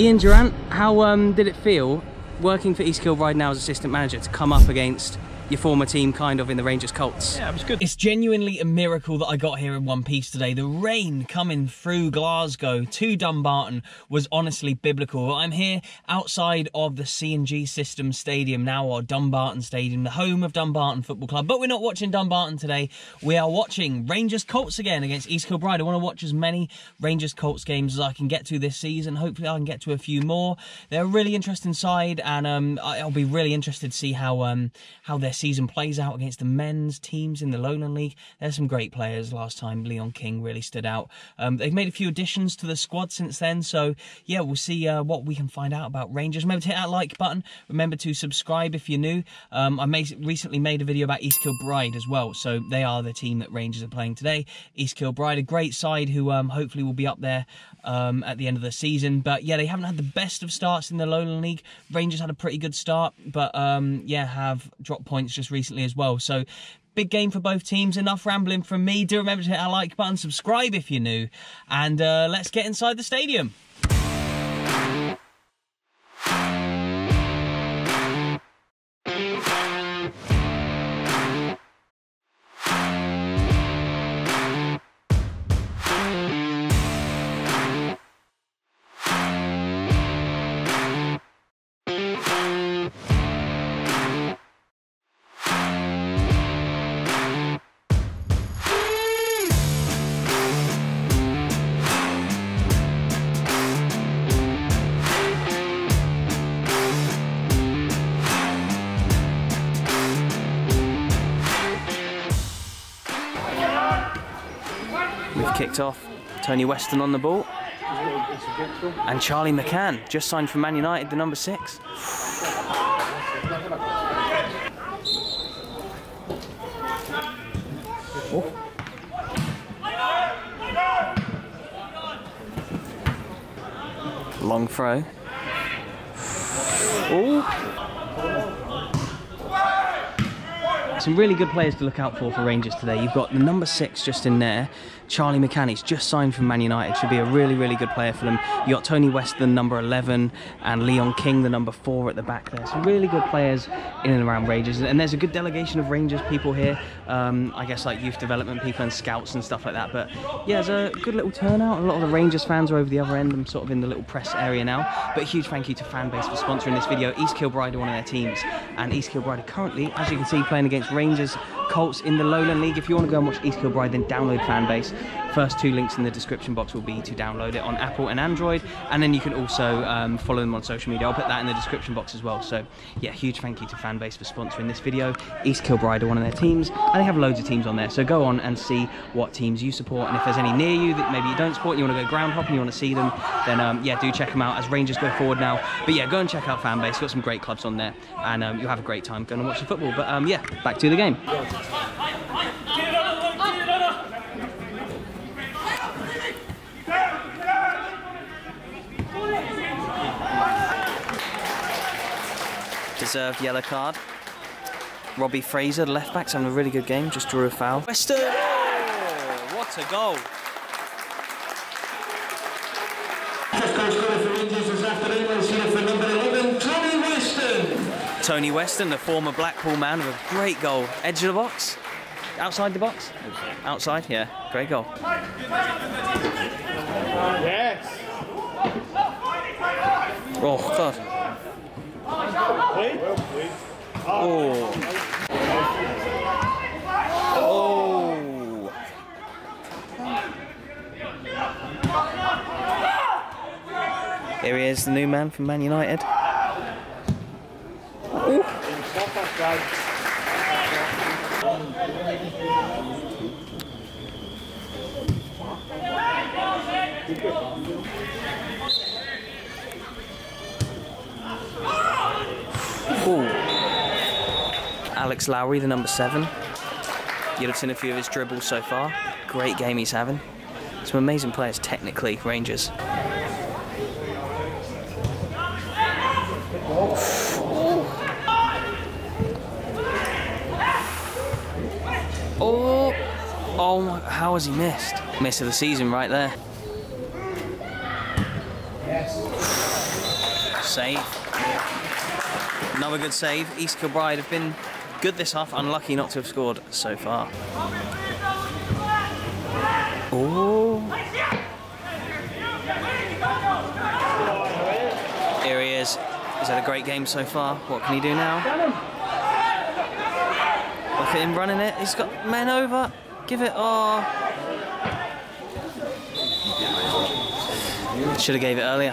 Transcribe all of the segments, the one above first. Ian Durrant, how did it feel working for East Kilbride now as assistant manager to come up against your former team kind of in the Rangers Colts? Yeah, it was good. It's genuinely a miracle that I got here in one piece today. The rain coming through Glasgow to Dumbarton was honestly biblical. I'm here outside of the C&G System Stadium now, or Dumbarton Stadium, the home of Dumbarton Football Club. But we're not watching Dumbarton today. We are watching Rangers Colts again against East Kilbride. I want to watch as many Rangers Colts games as I can get to this season. Hopefully I can get to a few more. They're a really interesting side, and I'll be really interested to see how they're season plays out against the men's teams in the Lowland League. There's some great players. Last time Leon King really stood out. They've made a few additions to the squad since then, so yeah, we'll see what we can find out about Rangers. Remember to hit that like button, remember to subscribe if you're new. I recently made a video about East Kilbride as well, so they are the team that Rangers are playing today. East Kilbride, a great side who hopefully will be up there at the end of the season. But yeah, they haven't had the best of starts in the Lowland League. Rangers had a pretty good start, but yeah, have dropped points just recently as well. So big game for both teams. Enough rambling from me. Do remember to hit that like button, subscribe if you're new, and let's get inside the stadium. Kicked off, Tony Weston on the ball, and Charlie McCann, just signed from Man United, the number 6. Oh. Long throw. Some really good players to look out for Rangers today. You've got the number 6 just in there, Charlie McCann. He's just signed from Man United. Should be a really, really good player for them. You've got Tony Weston, number 11, and Leon King, the number 4 at the back there. Some really good players in and around Rangers. And there's a good delegation of Rangers people here. I guess like youth development people and scouts and stuff like that. But yeah, there's a good little turnout. A lot of the Rangers fans are over the other end. I'm sort of in the little press area now. But a huge thank you to Fanbase for sponsoring this video. East Kilbride are one of their teams. And East Kilbride are currently, as you can see, playing against Rangers Colts in the Lowland League. If you want to go and watch East Kilbride, then download Fanbase. First 2 links in the description box will be to download it on Apple and Android, and then you can also follow them on social media. I'll put that in the description box as well. So yeah, huge thank you to Fanbase for sponsoring this video. East Kilbride are one of their teams, and they have loads of teams on there, so go on and see what teams you support, and if there's any near you that maybe you don't support and you want to go ground hopping, you want to see them, then yeah, do check them out as Rangers go forward now. But yeah, go and check out Fanbase. You've got some great clubs on there, and you'll have a great time going and watching football. But yeah, back to the game. Deserved yellow card. Robbie Fraser, the left back's having a really good game, just drew a foul. Weston! Oh, what a goal! Tony Weston, the former Blackpool man, with a great goal. Edge of the box? Outside the box? Outside, yeah. Great goal. Yes! Oh, God. Oh. Oh. Here he is, the new man from Man United. Ooh. Ooh. Alex Lowry, the number 7. You'll have seen a few of his dribbles so far. Great game he's having. Some amazing players technically, Rangers. Oh, oh my, how has he missed? Miss of the season right there. Yes. save. Another good save. East Kilbride have been good this half, unlucky not to have scored so far. Oh. Here he is. He's had a great game so far. What can he do now? Look at him running it. He's got men over. Give it. Oh. Should have gave it earlier.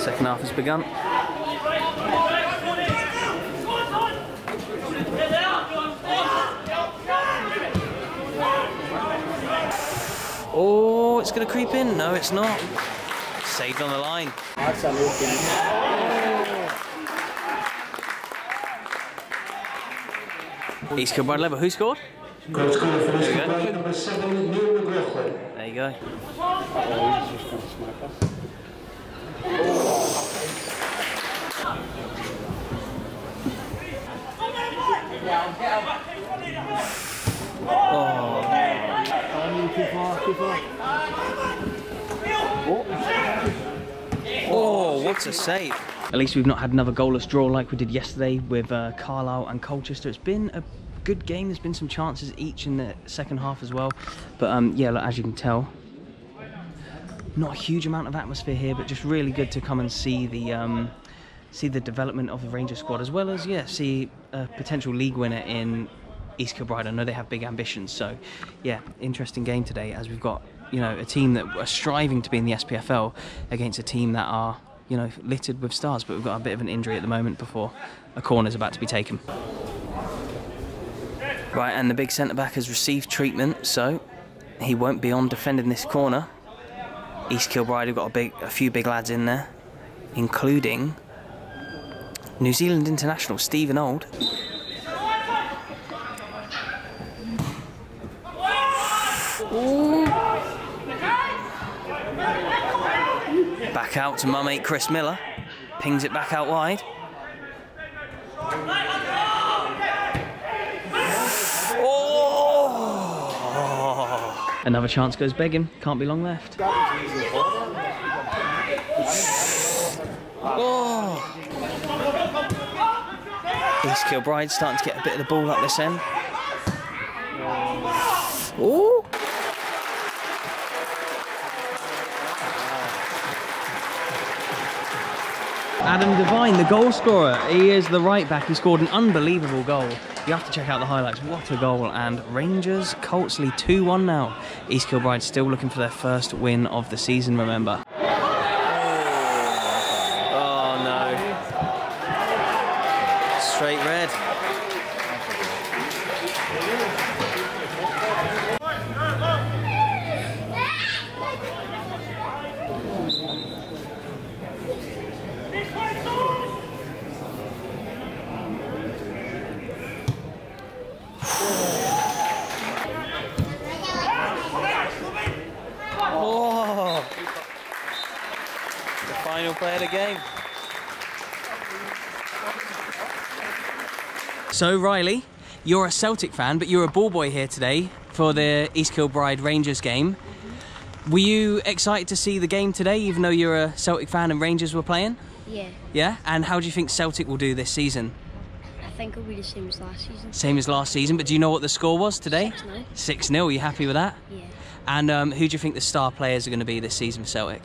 Second half has begun. Oh, it's going to creep in. No, it's not. Saved on the line. East Kilbride level. Who scored? There you go. There you go. Oh, what a save. At least we've not had another goalless draw like we did yesterday with Carlisle and Colchester. It's been a good game. There's been some chances each in the second half as well, but yeah, look, as you can tell, not a huge amount of atmosphere here, but just really good to come and see the development of the Rangers squad, as well as, yeah, see a potential league winner in East Kilbride. I know they have big ambitions, so yeah, interesting game today, as we've got, you know, a team that are striving to be in the SPFL against a team that are, you know, littered with stars, but we've got a bit of an injury at the moment before a corner is about to be taken. Right, and the big centre-back has received treatment, so he won't be on defending this corner. East Kilbride have got a few big lads in there, including New Zealand international Stephen Old. Ooh. Back out to my mate Chris Miller. Pings it back out wide. Another chance goes begging, can't be long left. Oh. East Kilbride starting to get a bit of the ball up this end. Ooh. Adam Devine, the goal scorer. He is the right back. He scored an unbelievable goal. You have to check out the highlights. What a goal. And Rangers Colts lead 2-1 now. East Kilbride still looking for their first win of the season, remember. Oh no. Straight red. Play the game. So Riley, you're a Celtic fan, but you're a ball boy here today for the East Kilbride Rangers game. Were you excited to see the game today, even though you're a Celtic fan and Rangers were playing? Yeah. Yeah? And how do you think Celtic will do this season? I think it'll be the same as last season. Same as last season, but do you know what the score was today? 6-0. 6-0, are you happy with that? Yeah. And who do you think the star players are going to be this season for Celtic?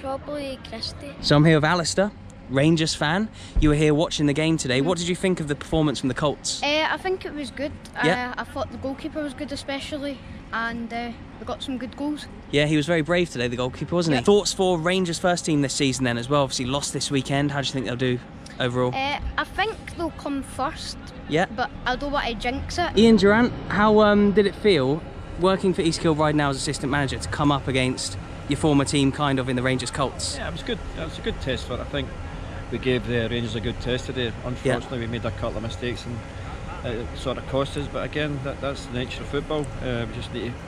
Probably Christie. So I'm here with Alistair, Rangers fan. You were here watching the game today. What did you think of the performance from the Colts? I think it was good. Yeah. I thought the goalkeeper was good especially, and we got some good goals. Yeah, he was very brave today, the goalkeeper, wasn't he? Thoughts for Rangers first team this season then as well? Obviously lost this weekend. How do you think they'll do overall? I think they'll come first, yeah, but I don't want to jinx it. Ian Durrant, how did it feel working for East Kilbride now as assistant manager to come up against your former team kind of in the Rangers Colts? Yeah, it was good. It was a good test for it. I think we gave the Rangers a good test today. Unfortunately, we made a couple of mistakes and it sort of cost us, but again, that's the nature of football. We just need to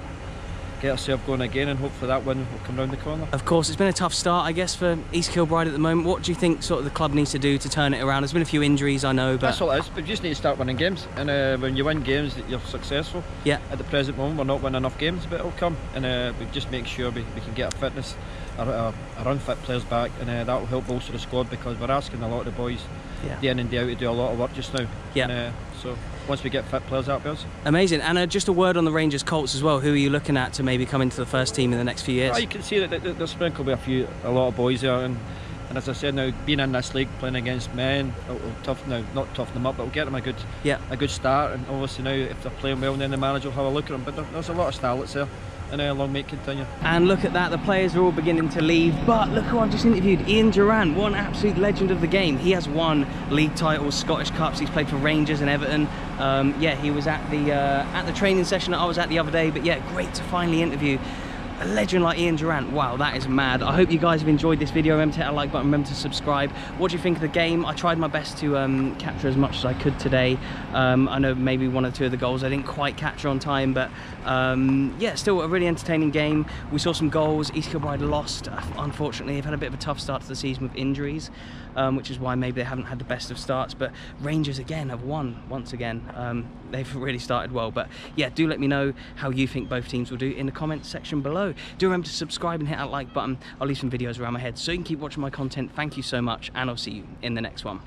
get ourselves going again and hopefully that win will come round the corner. Of course, it's been a tough start, I guess, for East Kilbride at the moment. What do you think sort of the club needs to do to turn it around? There's been a few injuries, I know, but... That's all it is. We just need to start winning games, and when you win games that you're successful. Yeah. At the present moment, we're not winning enough games, but it'll come, and we just make sure we can get our fitness, our unfit players back, and that will help bolster the squad, because we're asking a lot of the boys day in and day out to do a lot of work just now. Yeah. And, so once we get fit players out, Bills. Amazing. And just a word on the Rangers Colts as well. Who are you looking at to maybe come into the first team in the next few years? Well, you can see that there's sprinkled with a lot of boys there, and as I said, now being in this league, playing against men, it'll tough now, not toughen them up, but it'll get them a good start. And obviously now, if they're playing well, then the manager will have a look at them. But there's a lot of starlets there, and long may it continue. And look at that, the players are all beginning to leave, but look who I've just interviewed, Ian Durrant, one absolute legend of the game. He has won league titles, Scottish Cups, he's played for Rangers and Everton. He was at the training session that I was at the other day, but yeah, great to finally interview a legend like Ian Durrant. Wow, that is mad. I hope you guys have enjoyed this video. Remember to hit a like button, remember to subscribe. What do you think of the game? I tried my best to capture as much as I could today. I know maybe one or two of the goals I didn't quite capture on time, but yeah, still a really entertaining game. We saw some goals. East Kilbride lost, unfortunately. They've had a bit of a tough start to the season with injuries, which is why maybe they haven't had the best of starts, but Rangers again have won once again. They've really started well, but yeah, do let me know how you think both teams will do in the comments section below. Do remember to subscribe and hit that like button. I'll leave some videos around my head so you can keep watching my content. Thank you so much, and I'll see you in the next one.